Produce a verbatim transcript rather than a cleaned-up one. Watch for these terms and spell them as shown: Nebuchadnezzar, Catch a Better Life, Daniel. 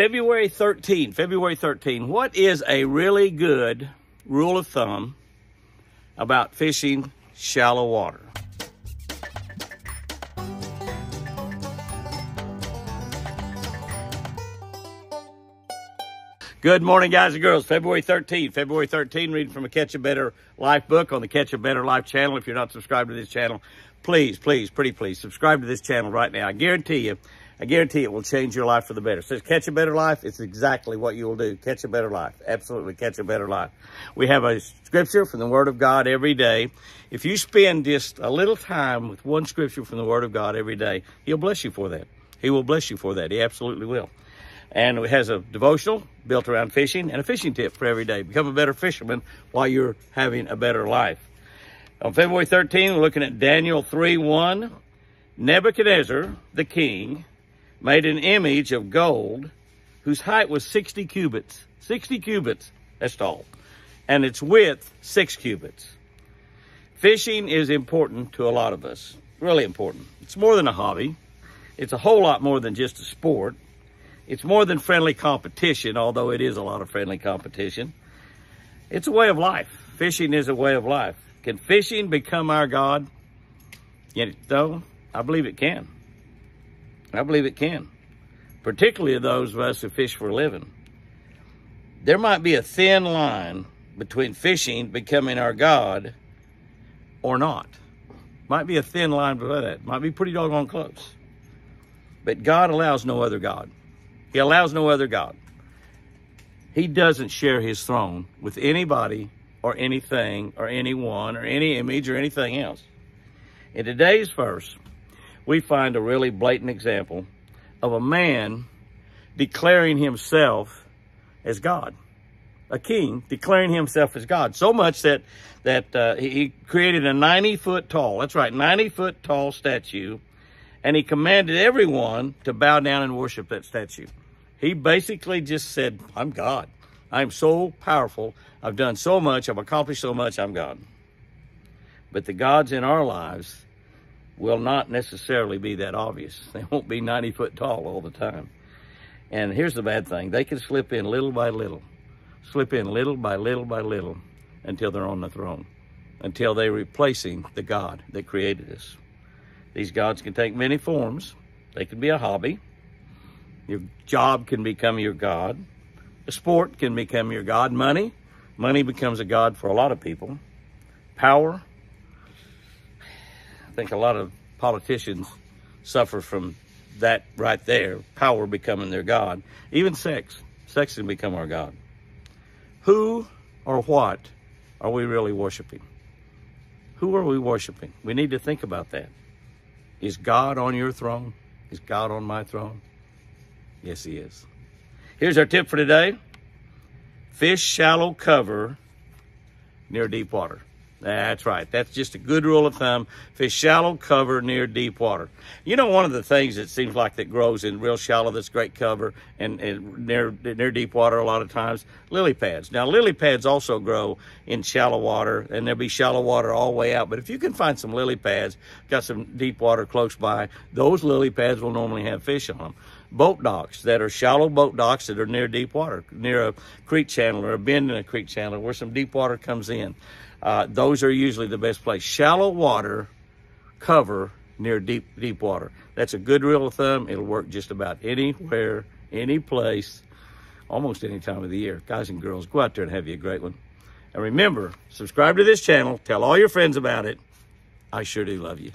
February thirteenth, February thirteenth, what is a really good rule of thumb about fishing shallow water? Good morning, guys and girls. February thirteenth, February thirteenth, reading from a Catch a Better Life book on the Catch a Better Life channel. If you're not subscribed to this channel, please, please, pretty please, subscribe to this channel right now. I guarantee you, I guarantee it will change your life for the better. It says Catch a Better Life. It's exactly what you will do. Catch a better life. Absolutely catch a better life. We have a scripture from the Word of God every day. If you spend just a little time with one scripture from the Word of God every day, He'll bless you for that. He will bless you for that. He absolutely will. And it has a devotional built around fishing and a fishing tip for every day. Become a better fisherman while you're having a better life. On February thirteenth, we're looking at Daniel three one. Nebuchadnezzar, the king, made an image of gold whose height was sixty cubits. sixty cubits, that's tall. And its width, six cubits. Fishing is important to a lot of us. Really important. It's more than a hobby. It's a whole lot more than just a sport. It's more than friendly competition, although it is a lot of friendly competition. It's a way of life. Fishing is a way of life. Can fishing become our God? Yet, though, I believe it can. I believe it can. Particularly those of us who fish for a living. There might be a thin line between fishing becoming our God or not. Might be a thin line below that. Might be pretty doggone close. But God allows no other God. He allows no other God. He doesn't share his throne with anybody or anything or anyone or any image or anything else. In today's verse, we find a really blatant example of a man declaring himself as God. A king declaring himself as God. So much that, that uh, he created a ninety foot tall, that's right, ninety foot tall statue, and he commanded everyone to bow down and worship that statue. He basically just said, I'm God. I'm so powerful. I've done so much. I've accomplished so much. I'm God. But the gods in our lives will not necessarily be that obvious. They won't be ninety foot tall all the time. And here's the bad thing. They can slip in little by little. Slip in little by little by little until they're on the throne. Until they're replacing the God that created us. These gods can take many forms. They can be a hobby. Your job can become your God. A sport can become your God. Money. Money becomes a God for a lot of people. Power. I think a lot of politicians suffer from that right there. Power becoming their God. Even sex. Sex can become our God. Who or what are we really worshiping? Who are we worshiping? We need to think about that. Is God on your throne? Is God on my throne? Yes, he is. Here's our tip for today. Fish shallow cover near deep water. That's right. That's just a good rule of thumb. Fish shallow cover near deep water. You know, one of the things that seems like that grows in real shallow, that's great cover, and, and near near deep water a lot of times, lily pads. Now, lily pads also grow in shallow water, and there'll be shallow water all the way out. But if you can find some lily pads, got some deep water close by, those lily pads will normally have fish on them. Boat docks that are shallow boat docks that are near deep water, near a creek channel or a bend in a creek channel where some deep water comes in. Uh, those are usually the best place. Shallow water cover near deep, deep water. That's a good rule of thumb. It'll work just about anywhere, any place, almost any time of the year. Guys and girls, go out there and have you a great one. And remember, subscribe to this channel. Tell all your friends about it. I sure do love you.